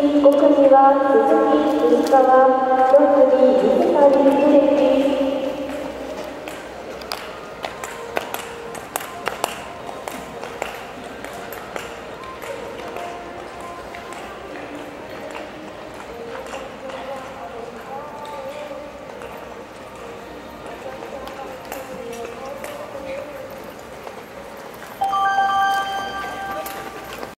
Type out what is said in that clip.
次5組は鈴木、石川、6組、水谷、